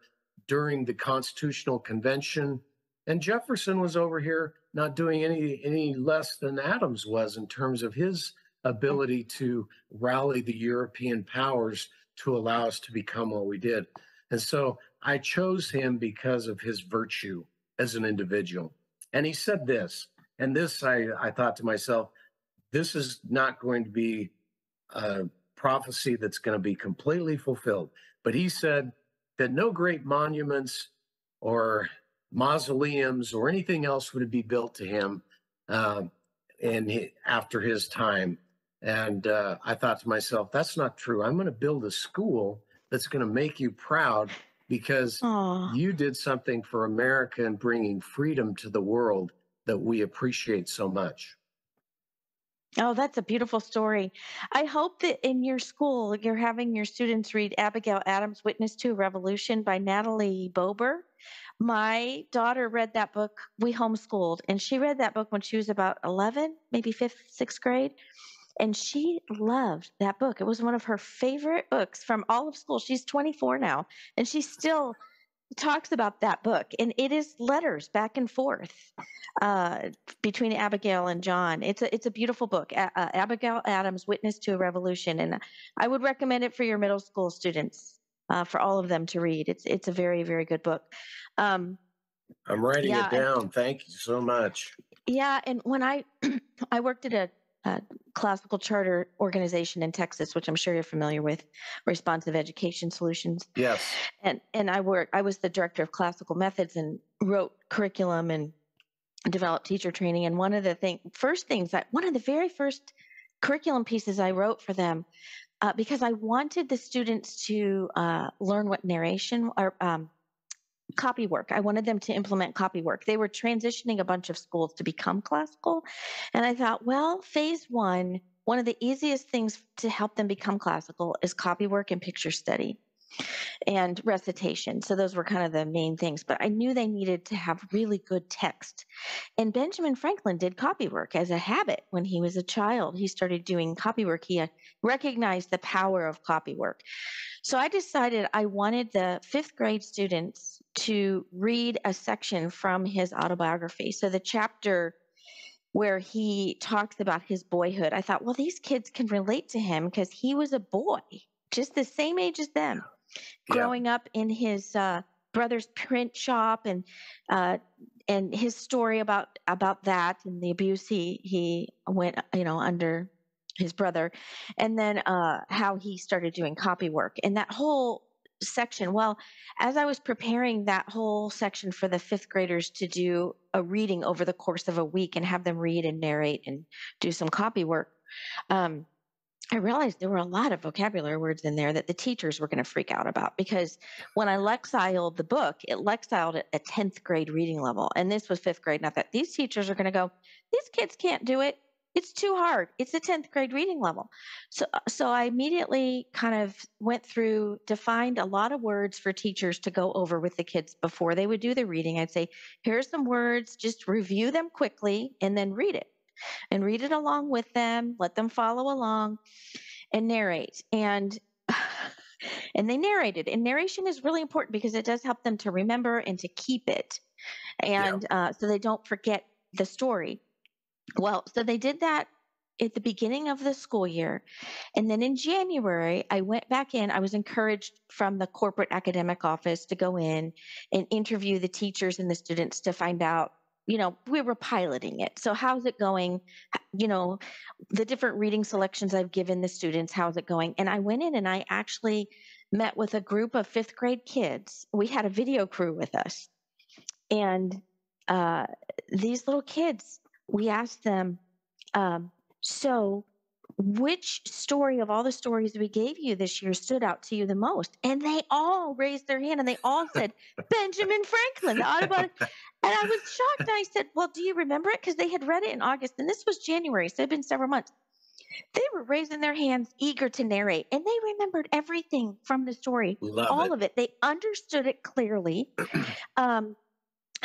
during the Constitutional Convention. And Jefferson was over here not doing any any less than Adams was in terms of his ability to rally the European powers to allow us to become what we did. And so I chose him because of his virtue as an individual. And he said this, and this I, I thought to myself, this is not going to be a prophecy that's going to be completely fulfilled. But he said that no great monuments or mausoleums or anything else would be built to him uh, in his, after his time. And uh, I thought to myself, that's not true. I'm going to build a school that's going to make you proud because Aww. You did something for America and bringing freedom to the world that we appreciate so much. Oh, that's a beautiful story. I hope that in your school, you're having your students read Abigail Adams' Witness to a Revolution by Natalie Bober. My daughter read that book. We homeschooled, and she read that book when she was about eleven, maybe fifth, sixth grade. And she loved that book. It was one of her favorite books from all of school. She's twenty-four now, and she still talks about that book, and it is letters back and forth uh, between Abigail and John. It's a it's a beautiful book, a- uh, Abigail Adams, Witness to a Revolution, and I would recommend it for your middle school students, uh, for all of them to read. It's it's a very, very good book. Um, I'm writing yeah, it down. And, thank you so much. Yeah, and when I I worked at a Uh, classical charter organization in Texas, which I'm sure you're familiar with, Responsive Education Solutions. Yes. And and I work. I was the director of classical methods and wrote curriculum and developed teacher training. And one of the thing, first things that one of the very first curriculum pieces I wrote for them, uh, because I wanted the students to uh, learn what narration or um, copy work. I wanted them to implement copy work. They were transitioning a bunch of schools to become classical. And I thought, well, phase one, one of the easiest things to help them become classical is copy work and picture study and recitation. So those were kind of the main things, but I knew they needed to have really good text. And Benjamin Franklin did copy work as a habit when he was a child. He started doing copy work. He recognized the power of copy work. So I decided I wanted the fifth grade students to read a section from his autobiography. So the chapter where he talks about his boyhood, I thought, well, these kids can relate to him because he was a boy, just the same age as them, yeah. growing up in his uh, brother's print shop, and uh, and his story about about that and the abuse he he went you know under his brother, and then uh, how he started doing copy work and that whole section. Well, as I was preparing that whole section for the fifth graders to do a reading over the course of a week and have them read and narrate and do some copy work, um, I realized there were a lot of vocabulary words in there that the teachers were going to freak out about, because when I lexiled the book, it lexiled at a tenth grade reading level. And this was fifth grade. And I thought, these teachers are going to go, these kids can't do it. It's too hard. It's a tenth grade reading level. So, so I immediately kind of went through, defined a lot of words for teachers to go over with the kids before they would do the reading. I'd say, here are some words, just review them quickly and then read it. And read it along with them, let them follow along, and narrate. And and they narrated. And narration is really important because it does help them to remember and to keep it. And yeah. uh, so they don't forget the story. Well, so they did that at the beginning of the school year. And then in January, I went back in. I was encouraged from the corporate academic office to go in and interview the teachers and the students to find out, you know, we were piloting it. So how's it going? You know, the different reading selections I've given the students, how's it going? And I went in and I actually met with a group of fifth grade kids. We had a video crew with us. And uh, these little kids, we asked them, um, so which story of all the stories we gave you this year stood out to you the most? And they all raised their hand and they all said, Benjamin Franklin, the Audubon. And I was shocked. And I said, well, do you remember it? Because they had read it in August, and this was January, so it had been several months. They were raising their hands, eager to narrate, and they remembered everything from the story, Love all it. of it. They understood it clearly. Um,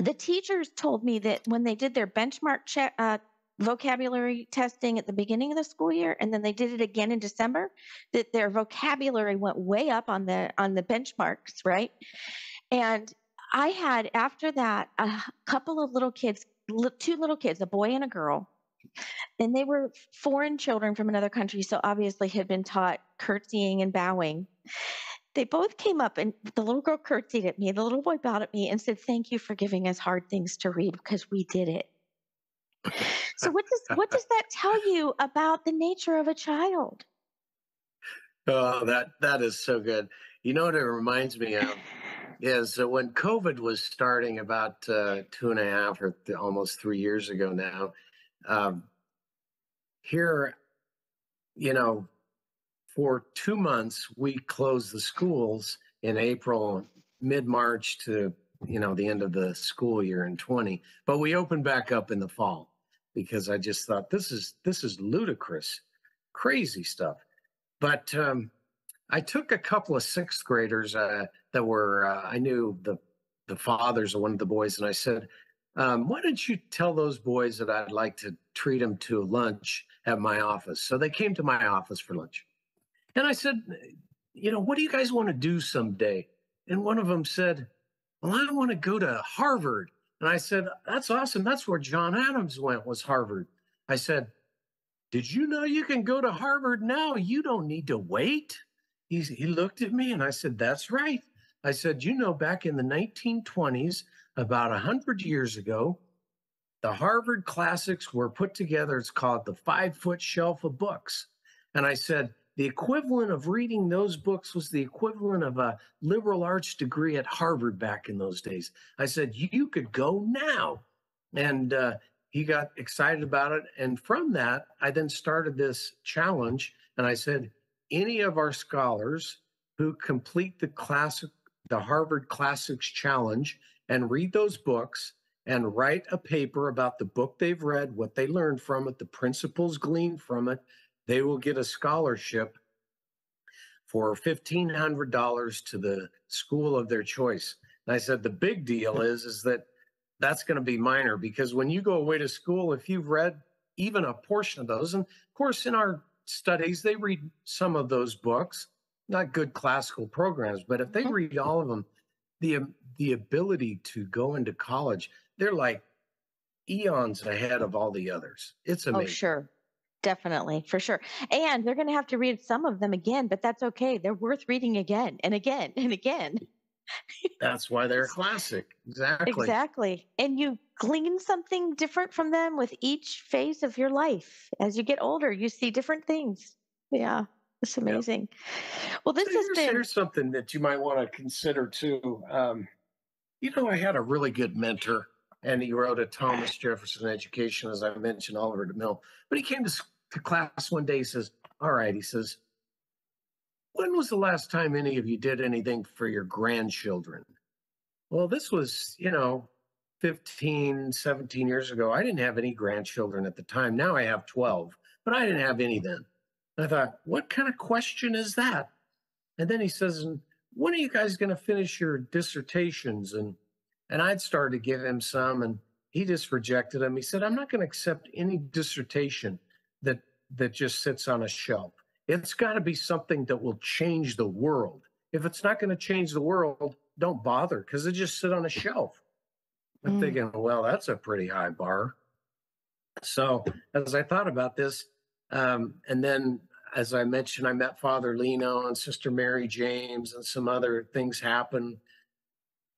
the teachers told me that when they did their benchmark check, uh, vocabulary testing at the beginning of the school year, and then they did it again in December, that their vocabulary went way up on the on the benchmarks, right? And I had, after that, a couple of little kids, two little kids, a boy and a girl, and they were foreign children from another country, so obviously had been taught curtsying and bowing. They both came up, and the little girl curtsied at me, the little boy bowed at me and said, thank you for giving us hard things to read because we did it. So what does what does that tell you about the nature of a child? Oh, that that is so good. You know what it reminds me of is that when COVID was starting about uh, two and a half or th- almost three years ago now, um, here, you know, for two months we closed the schools in April, mid-March to you know the end of the school year in twenty, but we opened back up in the fall. Because I just thought this is this is ludicrous, crazy stuff. But um, I took a couple of sixth graders uh, that were uh, I knew the the fathers of one of the boys, and I said, um, "Why don't you tell those boys that I'd like to treat them to lunch at my office?" So they came to my office for lunch, and I said, "You know, what do you guys want to do someday?" And one of them said, "Well, I want to go to Harvard." And I said, that's awesome. That's where John Adams went, was Harvard. I said, did you know you can go to Harvard now? You don't need to wait. He's, he looked at me and I said, that's right. I said, you know, back in the nineteen twenties, about one hundred years ago, the Harvard classics were put together. It's called the five-foot shelf of books. And I said, the equivalent of reading those books was the equivalent of a liberal arts degree at Harvard back in those days. I said, you could go now. And uh, he got excited about it. And from that, I then started this challenge. And I said, any of our scholars who complete the classic, the Harvard Classics Challenge and read those books and write a paper about the book they've read, what they learned from it, the principles gleaned from it, they will get a scholarship for fifteen hundred dollars to the school of their choice. And I said, the big deal is, is that that's going to be minor, because when you go away to school, if you've read even a portion of those, and of course in our studies, they read some of those books, not good classical programs, but if they read all of them, the, the ability to go into college, they're like, eons ahead of all the others. It's amazing. Oh, sure. Definitely, for sure. And they're going to have to read some of them again, but that's okay. They're worth reading again and again and again. That's why they're classic. Exactly. Exactly. And you glean something different from them with each phase of your life. As you get older, you see different things. Yeah. It's amazing. Yep. Well, this so has here's, been... Here's something that you might want to consider too. Um, you know, I had a really good mentor, and he wrote a Thomas Jefferson Education, as I mentioned, Oliver DeMille. But he came to, to class one day, he says, all right, he says, when was the last time any of you did anything for your grandchildren? Well, this was, you know, fifteen, seventeen years ago. I didn't have any grandchildren at the time. Now I have twelve, but I didn't have any then. And I thought, what kind of question is that? And then he says, when are you guys going to finish your dissertations? And And I'd started to give him some, and he just rejected them. He said, I'm not going to accept any dissertation that that just sits on a shelf. It's got to be something that will change the world. If it's not going to change the world, don't bother, because it just sit on a shelf. I'm mm. thinking, well, that's a pretty high bar. So as I thought about this, um, and then as I mentioned, I met Father Lino and Sister Mary James, and some other things happened.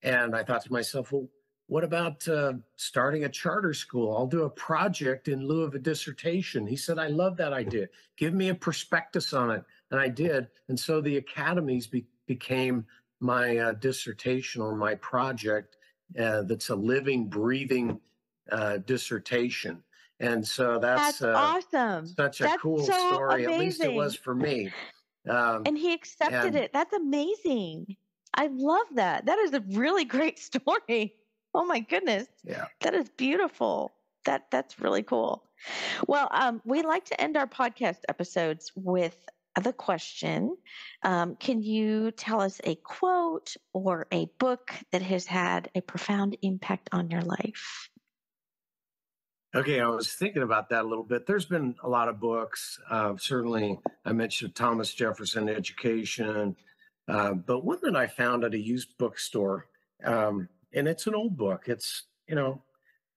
And I thought to myself, well, what about uh, starting a charter school? I'll do a project in lieu of a dissertation. He said, I love that idea. Give me a prospectus on it. And I did. And so the academies be- became my uh, dissertation, or my project uh, that's a living, breathing uh, dissertation. And so that's, that's uh, awesome. Such a that's cool so story. Amazing. At least it was for me. Um, and he accepted and- it. That's amazing. I love that. That is a really great story. Oh my goodness. Yeah. That is beautiful. That that's really cool. Well, um, we like to end our podcast episodes with the question. Um, can you tell us a quote or a book that has had a profound impact on your life? Okay. I was thinking about that a little bit. There's been a lot of books. Uh, certainly I mentioned Thomas Jefferson Education. Uh, but one that I found at a used bookstore, um, and it's an old book. It's, you know,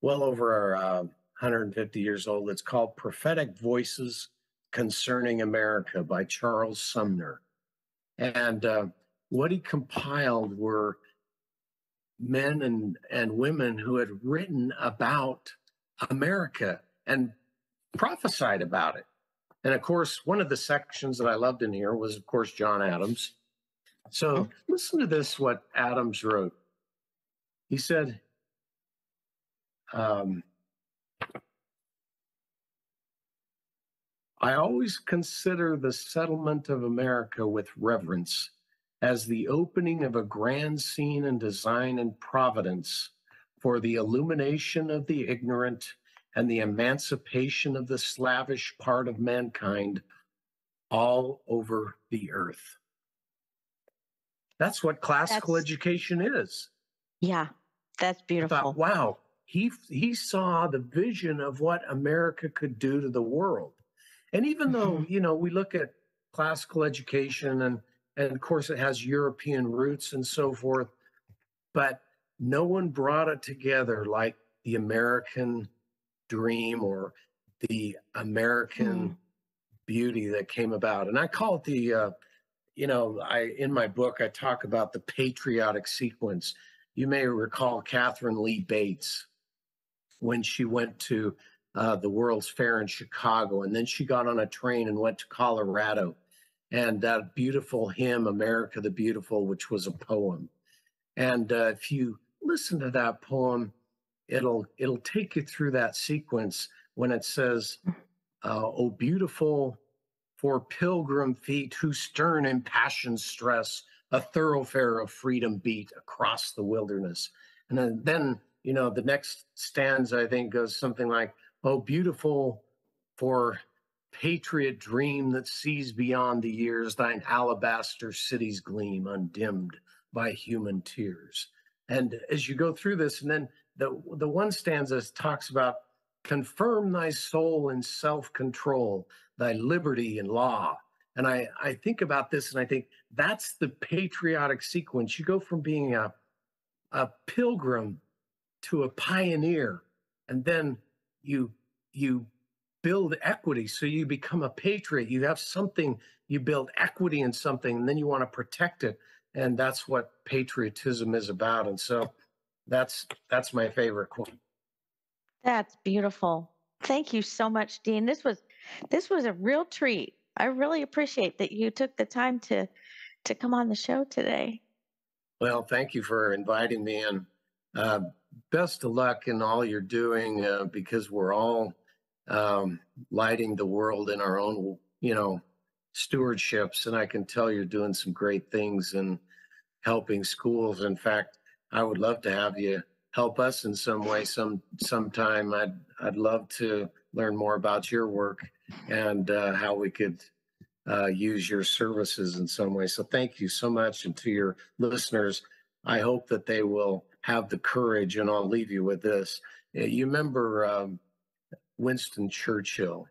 well over uh, one hundred fifty years old. It's called Prophetic Voices Concerning America by Charles Sumner. And uh, what he compiled were men and, and women who had written about America and prophesied about it. And, of course, one of the sections that I loved in here was, of course, John Adams. So listen to this, what Adams wrote. He said, um, I always consider the settlement of America with reverence as the opening of a grand scene and design in providence for the illumination of the ignorant and the emancipation of the slavish part of mankind all over the earth. That's what classical that's, education is. Yeah, that's beautiful. I thought, wow, he he saw the vision of what America could do to the world. And even mm-hmm. though, you know, we look at classical education and, and, of course, it has European roots and so forth, but no one brought it together like the American dream or the American mm-hmm. beauty that came about. And I call it the... Uh, You know, I in my book, I talk about the patriotic sequence. You may recall Katherine Lee Bates when she went to uh, the World's Fair in Chicago, and then she got on a train and went to Colorado. And that beautiful hymn, America the Beautiful, which was a poem. And uh, if you listen to that poem, it'll it'll take you through that sequence when it says, uh, "Oh, beautiful for pilgrim feet whose stern impassioned stress a thoroughfare of freedom beat across the wilderness." And then, you know, the next stanza, I think, goes something like, "Oh, beautiful for patriot dream that sees beyond the years thine alabaster cities gleam undimmed by human tears." And as you go through this, and then the, the one stanza talks about, "Confirm thy soul in self-control, thy liberty in law." And I, I think about this, and I think that's the patriotic sequence. You go from being a, a pilgrim to a pioneer and then you you build equity. So you become a patriot. You have something, you build equity in something, and then you want to protect it. And that's what patriotism is about. And so that's that's my favorite quote. That's beautiful. Thank you so much, Dean. This was this was a real treat. I really appreciate that you took the time to to come on the show today. Well, thank you for inviting me in. Uh, best of luck in all you're doing, uh, because we're all um, lighting the world in our own, you know, stewardships. And I can tell you're doing some great things and helping schools. In fact, I would love to have you help us in some way, some sometime. I'd I'd love to learn more about your work and uh, how we could uh, use your services in some way. So thank you so much. And to your listeners, I hope that they will have the courage, and I'll leave you with this. You remember um, Winston Churchill,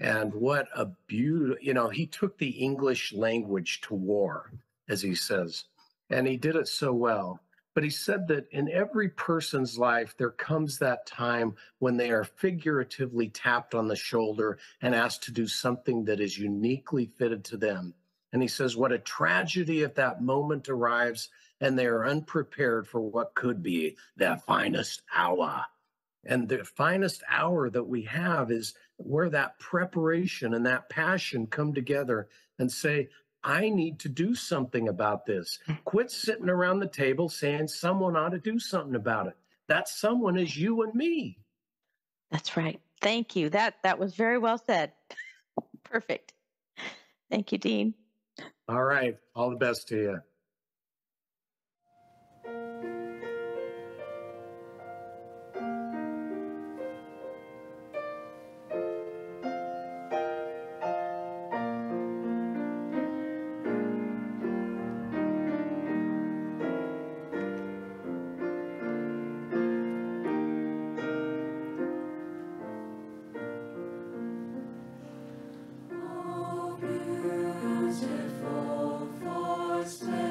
and what a beautiful, you know, he took the English language to war, as he says, and he did it so well. But he said that in every person's life, there comes that time when they are figuratively tapped on the shoulder and asked to do something that is uniquely fitted to them. And he says, what a tragedy if that moment arrives and they are unprepared for what could be their finest hour. And the finest hour that we have is where that preparation and that passion come together and say, I need to do something about this. Quit sitting around the table saying someone ought to do something about it. That someone is you and me. That's right. Thank you. That that was very well said. Perfect. Thank you, Dean. All right. All the best to you. Stay.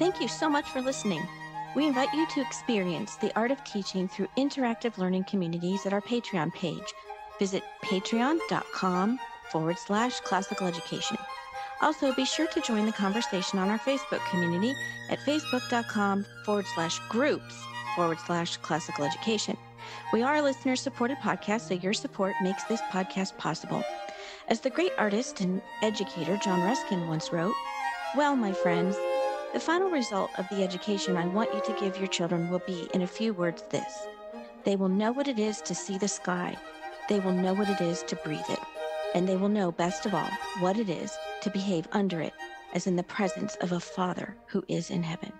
Thank you so much for listening. We invite you to experience the art of teaching through interactive learning communities at our Patreon page. Visit patreon.com forward slash classical education. Also, be sure to join the conversation on our Facebook community at facebook.com forward slash groups forward slash classical education. We are a listener-supported podcast, so your support makes this podcast possible. As the great artist and educator John Ruskin once wrote, "Well, my friends, the final result of the education I want you to give your children will be, in a few words, this. They will know what it is to see the sky. They will know what it is to breathe it. And they will know, best of all, what it is to behave under it, as in the presence of a Father who is in heaven."